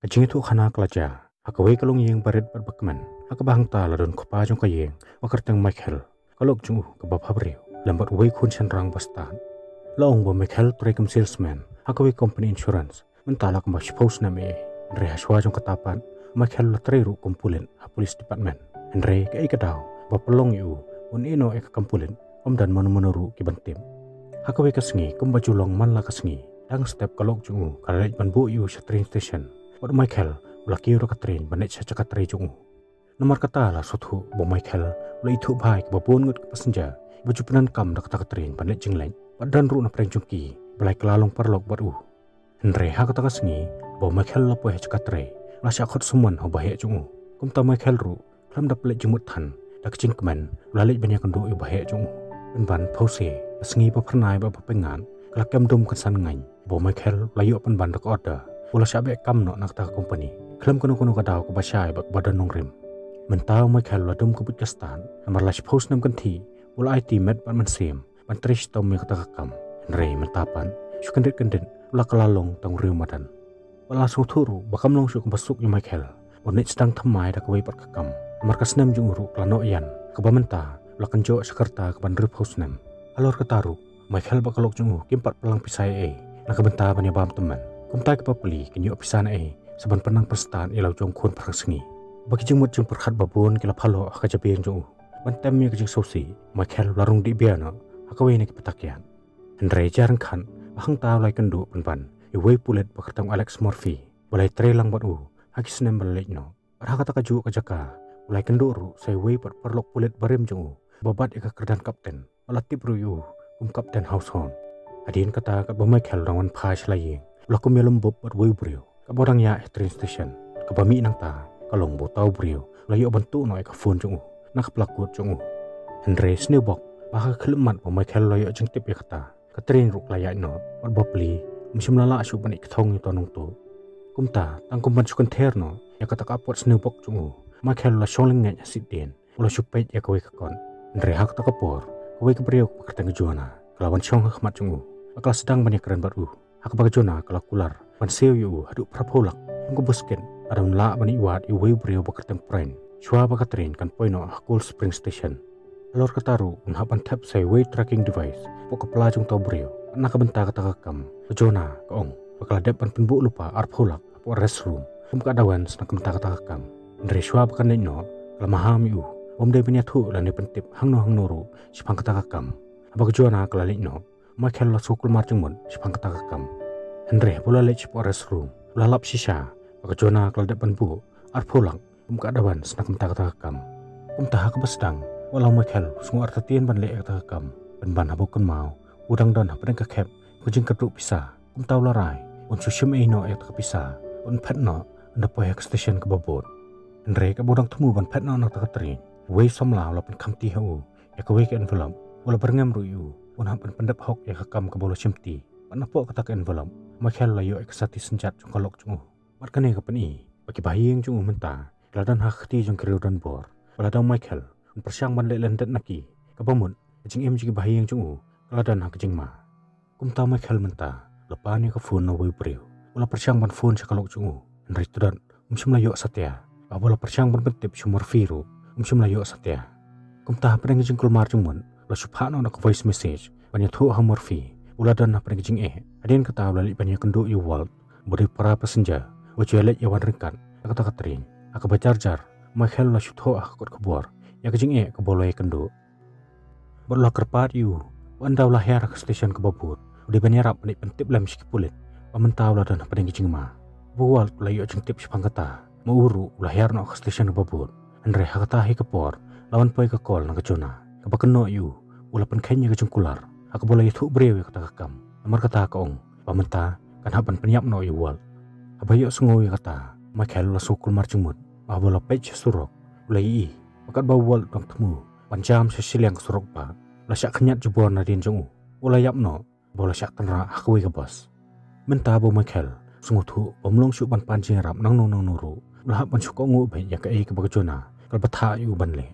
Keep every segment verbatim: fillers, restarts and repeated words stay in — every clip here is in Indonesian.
Ajengitu khana klaja, akawai kalung yang barit berbakman, akabahang tala don kopajong kayeng, wakartang Michael, kalok jungu kebab habriu, lambat wai kun senrang bastan. Laung ba Michael trekam salesman, akawai company insurance, mentala kembang spouse name, Andrea swajong katapan, Michael latreru kumpulen a police department, Andre ke ikadau, ba pelong iu, un ino eka kumpulen, om dan manu-manuru kibantim. Akawai kasengi kembajulong manla kasengi, dang step kalok jungu kalalik banbu iu sa train station. Buat Michael, ulah kira katrin banyak saja katrin jungu. Nomor kata lah suatu buat Michael, ulah itu baik buat bongut ke pasenja. Baju penankam dah kata katrin banyak jenglain. Badan ru na perenjungki, belai kelalong perlok buat u. Henry hak kata kasengi, buat Michael lapoh saja katrin. Ulah syakot semuan hau bahaya jungu. Kumta Michael ru, lam dah pelik jemuthan, dah kecingkeman, ulah lek banyak kenduk iu bahaya jungu. Penban pause, kasengi papernai bapa pengan, kelakam dom kesan ngan. Buat Michael layu apan bandak order. Ulah syabe kam no nak tak company. Kelam kono kono kadau ke basyai bak badan nongrim. Mentau Michael ladum ke Budkestan. Amar lash post nam ganti. Ulah I T med ban mensem. Ban trish tom me kata kakam. Henry mentapan. Sukendit kendit. Ulah kelalong tang riumadan. Ulah suturu bakam long suk basuk yu Michael. Bonit sedang temai dak wei pat kakam. Amar kasnem jung uru kelano yan. Keba mentah. Ulah kenjo sekerta ke ban rip house nam. Alor ketaru. Michael bakalok jung uru kimpat pelang pisai e. Nak kebentah ban yabam teman. Kumtai kepapeli kini opisan ai saban penang perstaan ilau jong kun perang sengi. Bagi jengmut jeng perkat babon kila palo akaja biang jong. Bantam mi kejeng sosi, Michael larung di biana akawe ne kepetakian. Henry jarang kan, bahang tau lai kendu penpan. Iwei pulet pekertang Alex Murphy, balai trelang buat u, hakis nem balik no. Arah kata kaju kajaka, balai kendu ru saya wei per perlok pulet barem jong. Babat ika kerdan kapten, alatip ru u, um kapten household. Adin kata kat ba Michael rangan pas layeng. Ulah kumia lembab buat wei brio, ka borang ya train station, ka bami nang ta, ka long bo tau brio, ulah yo bantu no ka phone jung u, nak pelakut jung u. Henry snewbok, bah ka khlemat ba Michael loyo jeng tip ya kata, ka train ruk layak no, buat ba pli, musim lala asu ban ik thong to nong tu. Kumta, tang kumban sukun ther no, ya kata ka pot snewbok jung u, Michael la sholing ngat asiden, ulah supet ya ka wei ka kon. Henry hak ta ka por, ka wei ka brio ka tang juana, ka lawan chong ka khmat jung u, ka sedang ban ya keren bat u. Aku pakai jona kalau kular, panseu yu aduk prapolak, engkau busken, ada unla bani iwat iwai brio bakerteng pren, cua bakatrin kan poino Cool Spring Station. Alor kataru unhapan tap saya way tracking device, pokok pelajung tau brio, anak kebentak kata kakam, kejona, keong, bakal depan penbuk lupa arpolak, apok restroom, kumka dawan senak kebentak kata kakam. Ndri cua bakan neno, lemaham yu, om dai penyatu lani pentip hangno hangnoru, sipang kata kakam, abak jona kelalik no. Michael la sukul marjungun sipang kata kakam. Henry pula lech po restroom, ulah lap sisa, baka jona kala depan bu, ar pulang, kumka dawan senak menta kata kakam. Kumtaha keba sedang, walau Michael sungu artatian ban lek kata kakam, benban habukun mau, udang dan hapen kekep, kujing keduk pisah, kumtau larai, un sushim eino ek kepisah, un petno, unda poyek station kebabon. Henry kebodang temu ban petno nak takatri, wei somla lapan kamti hau, ek wei ke envelope, wala berngem ruyu. Unhapan pendap hok ya kakam ke bolo cimti, panapok kata ke envelope, Michael layo eksati senjat jong kalok jungu. Markane ke peni, bagi bahayeng jungu mentah, keladan hakti jong keriu dan bor. Beladang Michael, persiang bandai lendet naki, kebamun, jeng em jeng bahayeng jungu, keladan hak jeng ma. Kumta Michael mentah, lepahnya ke phone no wei beriu, ulah persiang ban phone sekalok jungu, Henry tudan, umsum layo satya, babola persiang ban bentip sumur viru, umsum layo satya. Kumta pereng jeng kulmar jungun, ulah subhano nak voice message, banyak tuh Murphy, ulah dan nak pergi eh, adin kata ulah banyak kenduk iu Walt, bodi para pesenja, wajalek iwan rekan, kata Katrin, aku baca jar, Michael ulah syutoh akut kebor, ya kejing eh keboleh kenduk, berulah kerpat iu, anda ulah her ke stesen kebabut, bodi banyak rap penik pentip lem sekipulit, pementah ulah dan nak pergi kejing mah, Walt ulah iu jengtip sepang kata, mau uru ulah her nak ke stesen kebabut, Andre kata hi kebor, lawan poi kekol nak kejona. Kebakeno yu, ulah penkenya kejengkular, aku boleh itu beriwe kata kakam. Nomor kata keong, pamenta, kan hapan penyap no yu Walt. Abayok sengowi kata, Michael ulah sukul marjumut, abalah pej surok, ulah ii, bakat bau Walt dong temu, panjam sesil yang surok pa, ulah syak kenyat jebuan nadien jengu, ulah yapno, bola syak tenra akwe ke bos. Mentah bau Michael, sungut hu, omlong syuk ban panjang rap nang nong nong nuru, ulah hapan syuk ongu baik ya kei kebakejona, kalbatha yu ban le.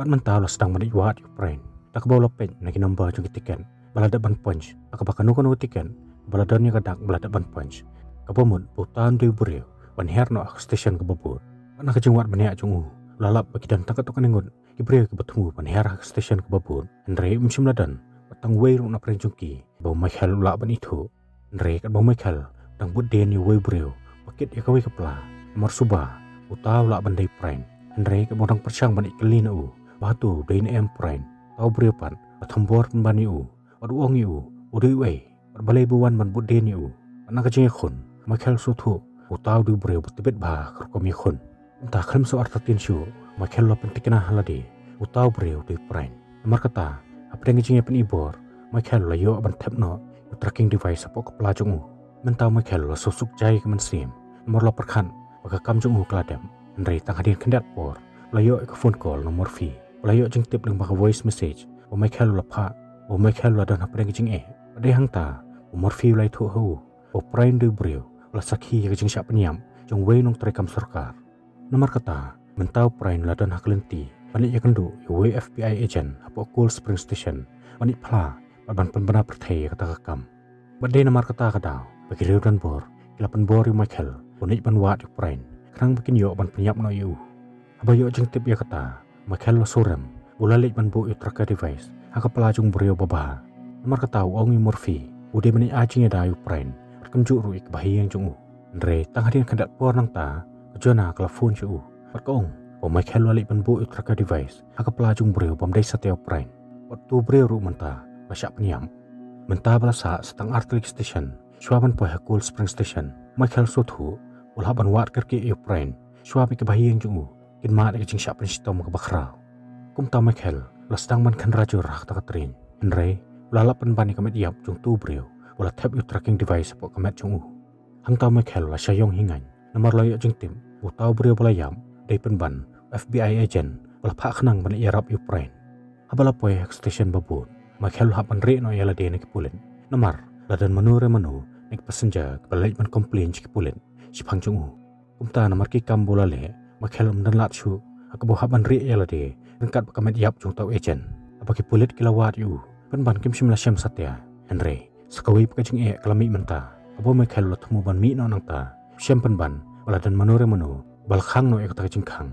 Mentah ulah sedang meniwat Ukraine. Tak bawa pen nagi nombor jung tiket. Baladaban punch. Aku bakal nukon tiket. Baladannya kadak baladaban punch. Kapamun butan dui brio. panherno ak station kebobor panah kejungwat bania chungu lalap bakidan takat tokan ingun ibril kebatmu panher ak station kebobor andre umsimladan patang wei runa prenjungki bau makhal ula ban itu andre kat bau makhal tang budden yu wei bril pakit ya kawi kepla marsuba utau la bandai prank andre kat bodang persyang ban ikelin u batu dain em prank tau bril pan pathambor ban yu od uang yu udui wei balai buan ban budden yu panah kejeng khun makhal sutu utau di breu betibet bah kerkomi khon entah krim so artatin syu makhel lo pentikna halade utau breu di prank amar kata apdeng jinge pen ibor makhel lo yo ban thepno tracking device pok kepala jungu mentau makhel lo susuk jai kemen sim nomor lo perkhan baka kam jungu kladem andre tang hadir kendat por lo yo ek phone call nomor fi lo yo jing tip nang baka voice message o makhel lo pha o makhel lo dan apdeng jinge ade hangta nomor fi lai thu ho o prank di breu Lasaki yang jengsiap penyam, jeng wei nong terekam serkar. Nomor kata, mentau perain ladan hak lenti, panik yang kendu, wei F B I agent, apa Cool Spring Station, panik pala, paban penbena pertai kata kakam. Badai nomor kata kadau, bagi reudan bor, kilapan bor yu Michael, panik banwat yu perain, kerang bikin yo ban penyap no yu. Aba yo jeng tip ya kata, Michael lo surem, ulalik banbu yu tracker device, haka pelajung beriu babah. Nomor kata, wong yu Murphy, udah menik ajing ya dayu perain, Kemjuru ik bahaya yang jungu. Andre tang hadian kandat por nang ta kejona kelafon chu. Perkong, omai khel lalik benbu ik tracker device. Haka pelajung breu pamdai sateo prank. Waktu breu menta basyak peniam. Menta balasa setang artlik station. Suaban poh Cool Spring Station. Michael sothu ulhaban wat kerki yo prank. Suabi ke bahaya yang jungu. Kin mat ik jingsak pensitom ke bakhra. Kum ta Michael lastang man kan rajur hak ta katrin. Andre ulalapan bani kamet yap jung tu breu. Olah tap yu tracking device pok kemet jungu. Hang tau Michael la sayong hingan. Nomor loyo jeng tim. Utau beriu belayam. Dari penban. F B I agent. Olah pak kenang bani irap yu prank. Habala poe hak station babun. Michael hap menri no yala de neki pulin. Nomor. Ladan menu remenu. Nek pesenja. Kebalik men komplain jeki pulin. Sipang jungu. Kumta nomor kikam bola le. Michael mendan lat syu. Akabu hap menri yala de. Nengkat kemet yap jung tau agent. Apaki pulit kilawat yu. Penban kim simla syam satya. Henry. Sekawi pakajeng ek kelami mentah, apa Michael lo temu ban mi no nang ta, siam penban, baladan manure menu, balkhang no ek takajeng kang,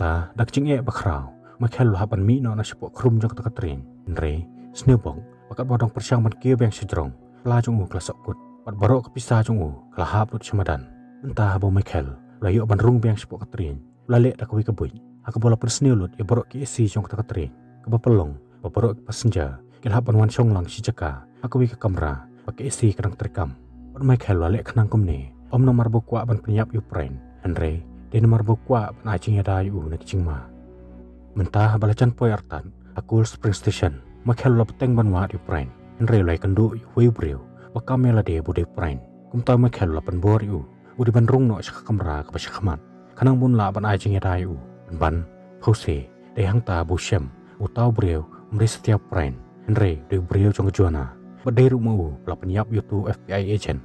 ta dakajeng ek bakrau, Michael lo hapan mi no na sepok krum jang takatring, nre, snebong, bakat bodong persiang ban kio beng sejrong, pelajung u kelasok kut, bat barok kepisah jung u, kelahap lut semadan, mentah apa Michael, layu ban rung beng sepok katring, lalek dakawi kebuy, aku bola persniulut ya barok kiesi jang takatring, kebapelong, babarok kepasenja, kilhapan wan song lang si jaka. Aku wika kamera, pakai isi kerang terekam. Buat Michael lalek kenang kumni. Om nomor bukwa ban penyiap yu prank. Andre, di nomor bukwa ban ajing yada yu nak jingma. Mentah balacan poy artan, Cool Spring Station. Michael la peteng ban wahat yu prank. Andre lai kendu yu wei breu, bakam yala de budai prank. Kumta Michael la ban bor yu, udi ban rung no syaka kamera kapa syakaman. Kanang bun la ban ajing yada yu. Ban, pose, di hangta busyam, utau breu, meri setiap prank. Andre, di breu jong kejuana. Badai rumau, lapan yap yutu F B I agent.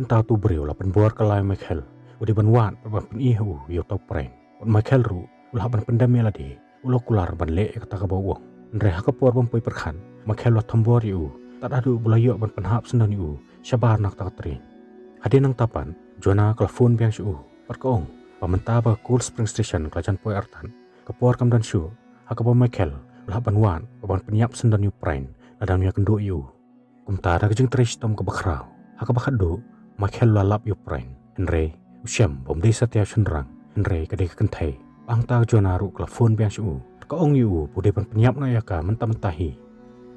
Mentau tu beriu lapan buar kelai Michael. Udah banwan, perban ihu yutu prank. Wan Michael ru, ulapan pendamnya ladi. Ulah kular ban lek kata kebawang. Nreh kepor bempoi perkan. Michael lah tembor iu. Tak adu belayok ban penhap sendan iu. Sabar nak tak terin. Hadi nang tapan, Jona kelafon biang siu. Perkong, pementah bah Cool Spring Station kelajan poi artan. Kepor kam dan siu. Hakapah Michael, ulah banwan, perban penyiap sendan iu prank. Adamnya kendo iu. Kumta ada kejeng teris tom kebakrau, haka bakado, Michael lalap yu prank, Henry, usiam bom desa tiap senderang, Henry kedai kentai, pangta jonaru kelafon biang siu, kaong yu budepan penyiap na yaka mentah-mentahi,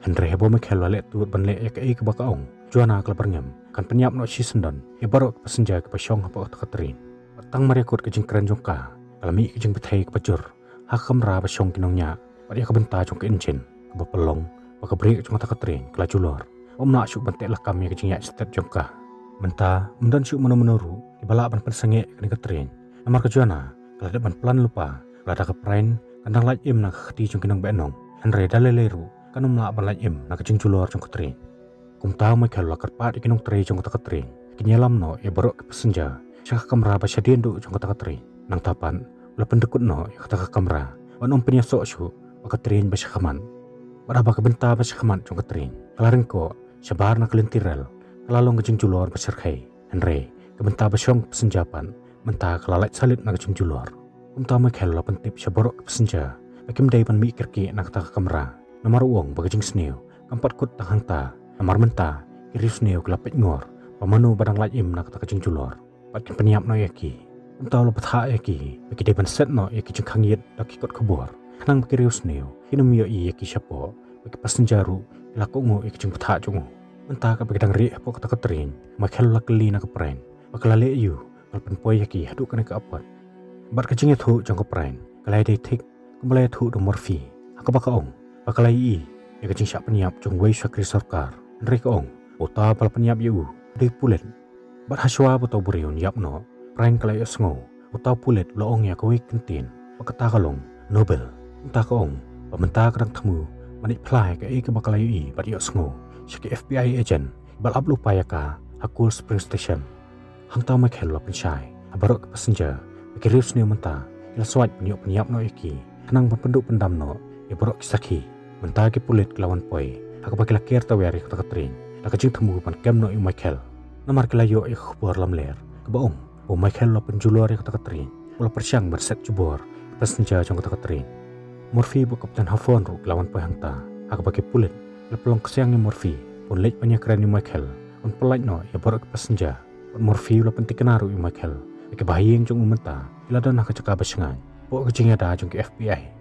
Henry hebo Michael lalek tuut ban lek yaka i kebakaong, jona kelabernyam, kan penyiap na si sendan, ya baru kepasenja kepasyong hapa otak katerin, petang merekod kejeng keren jongka, alami kejeng betai kepajur, haka merah pasyong kinongnya, pada yaka benta jong ke enjin, kebapelong, baka break jong otak katerin, kelajulor. Om nak syuk benteklah kami kejeng yak setiap jongkah. Mentah, mendan syuk menu-menuru, dibalak ban pensengek kena keterin. Namar kejuana, keladak ban pelan lupa, keladak keprain, kandang laj im nak keti jong kinang benong. Henry dalai leru, kan om lak ban laj im nak kejeng julor jong keterin. Kum tau Michael lakar pat ikinong teri jong kata keterin. Kinyalam no, ia berok kepesenja, syakah kamera basya diendu jong kata keterin. Nang tapan, ulah pendekut no, ia kata kamera, wan om penyasok syuk, bakaterin basya kaman. Badabah kebentah basya kaman jong keterin. Kelarin kok, sebar nak kelintirel, kelalong kejeng julor besar kai, Henry, kebentar besyong pesenjapan, mentah kelalai salit nak cunculor. Untama kelala pentip syaborok kepesenja, akim daipan mi kerki nak tak kamera. Namar uang bagajing seniw, kampat kut tak hangta, namar mentah, kiri seniw kelapit ngor, pamanu badang laim nak tak cunculor. Patkin peniap no yaki, untau lepat ha yaki, bagi daipan set no yaki cengkangyit daki kot kebor. Nang bagi riu seniw, hinam yoi yaki syapok, bagi pasenjaru, ilaku ngu yaki cengpat ha jungu. Mentah ke bagi dang riak pok tak keterin, makelala keli nak keperen, makelala yu, kalpen poi yaki haduk kena ke apot. Bat kecingnya tu jangka peran, kalai day tik, kemalai tu do morfi, aku bakal ong, bakalai i, ya kecing syak peniap jong wei syakri sarkar, nri ke ong, ota pala peniap yu, day pulet, bat haswa botau bureon yap no, peran kalai ya sengo, ota pulet lo ong ya kawai kentin, pakata kalong, nobel, entah ke ong, pementah kerang temu, manik pelai ke i ke bakalai i, bat ya sengo, syaki F B I agent, balap lupa ya ka, hakul spring station, hangtau makhel lo pensyai, abarok ke passenger. Bagi riu seniw mentah, ila swat penyok peniap no iki, kenang penduk pendam no, ia borok kisaki, mentah ke pulit kelawan poi, aku pakai lakir tawari kota katering, lakacing temu pan kem no i Michael, namar kelayo i kubur lam ler, kebaung, o Michael lo penjulur i kota katering, ulah persiang berset jubor, pas senja jong kota katering, Murphy buka kapten Havon ru kelawan poi hangta, aku pakai pulit, ila pelong kesiang i Murphy, pun leit banyak keren i Michael, pun pelait no ia borok pas senja, pun Murphy ulah penting kenaru i Michael. Kebahagiaan jong umenta, ila dona kecakap bersengan, buat kecingnya dah jong ke F B I.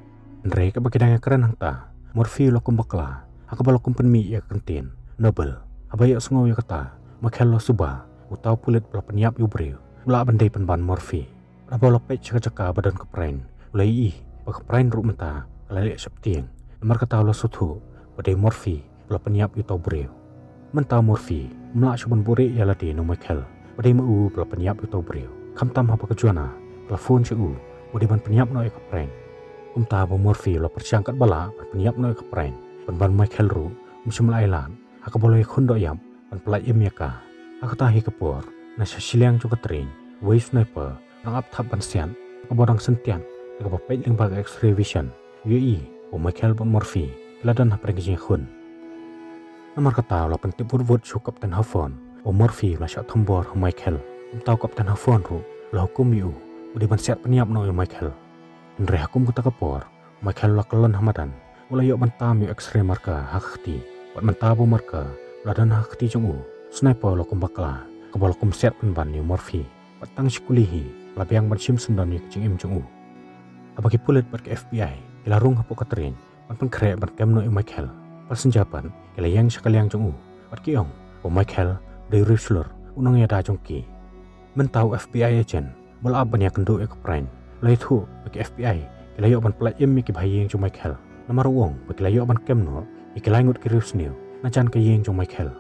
Mereka bagi daya keren hangta, Murphy lokum bakla, aku balokum penmi ya kentin, nobel, abayak sungau ya kata, makhelo suba, utau pulit bela peniap yubreu, ula bandai penban Murphy. Raba lopet cakap badan keperain, ulai i, bak keperain ruk menta, kelalik septieng, nomor kata ulah sutu, badai Murphy, bela peniap yutau breu. Menta Murphy, melak cuman buri ya ladi no Michael, badai mau bela peniap yutau breu. Kamtam hapa kejuana, telefon ceu, udiban peniap no eka pren. Umta hapa Murphy lo persiangkat bala, peniap no eka pren. Penban Michael ru, musim lailan, aku boleh kondo yam, pan pelai imiaka. Aku tahi kepor, nasi siliang juga tering, way sniper, nangap tap bansian, aku borang sentian, aku bapai lembaga X-ray vision, U I, o Michael pan Murphy, keladan hapa rengijing hun. Namar kata lo penting purwud syukap dan hafon, o Murphy lo syak tembor o Michael. Tau kapten Havon ru, lo hukum yu, udah bansiat peniap no yu Michael. Nre hakum kuta kapor, Michael lo kelon hamadan, ulah yuk mentam yu X-ray marka hakti, buat mentabu marka, ladan hakti jungu, sniper lo kumbakla, kebal kum siat penban yu Murphy, buat tang sikulihi, labiang ban Simpson dan yu kecing im jungu. Abagi pulit buat ke F B I, ilarung hapu katerin, ban pengkerek ban kem no yu Michael, pas senjapan, ilayang sekaliang jungu, buat kiong, bu Michael, dari Riffler, unangnya dah jongki. Mentau F B I agent, bola banyak kenduk ya keperain, lai tu bagi F B I, ilayok ban pelat im iki bahayeng jong Michael, namar uang bagi layok ban kem no, iki langut kiri seniw, nacan kayeng jong Michael.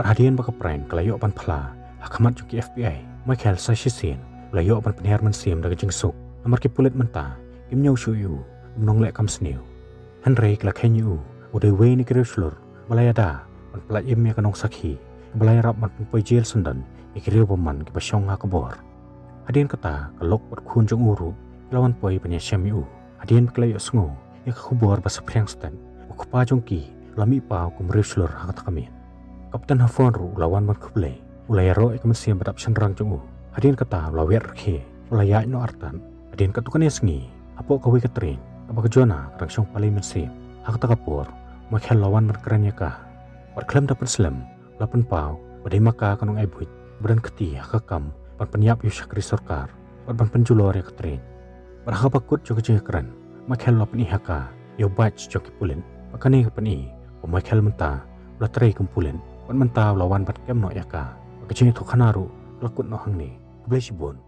Berhadian bagi keperain, kelayok ban pela, hakamat jong F B I, Michael sasisin, layok ban penihar mensim daga jengsuk, namar kipulit mentah, kim nyau shuyu, menong lek kam seniw. Henry kelakhen yu, udah wei ni kiri selur, belayada, ban pelat im ya kanong sakhi, belayarap ban pempoi jail sendan. Ikiriu paman ke basyong hakabor. Hadian kata kelok buat kunjung uru, lawan poi penyesyam yu. Hadian beklayok sengo, ia kakubor basa priang stand. Ukupa jongki, lami pau kum riuslur hakat kami. Kapten Havon ru lawan man kublai, ulayaro ikamansiam badap senrang jungu. Hadian kata lawet reke, ulayak no artan. Hadian katukan sengi, apok kawi keterin, apa kejona rangsong paling mensim. Hakat kakabor, makhel lawan man kerennya kah. Buat klem dapat selam, lapan pau, badai maka kanung aibuit. Badan keti hakakam, pan peniap yu syakri sorkar, pan penjulor ya keterin. Berha bakut juga jaya keren, Michael lo penih haka, yu bac joki pulin, makane penih, o Michael mentah, ulah terai kumpulin, pan mentah lawan bat kem no yaka, baka jaya tukanaru, lakut no hang ni, keblai sibon.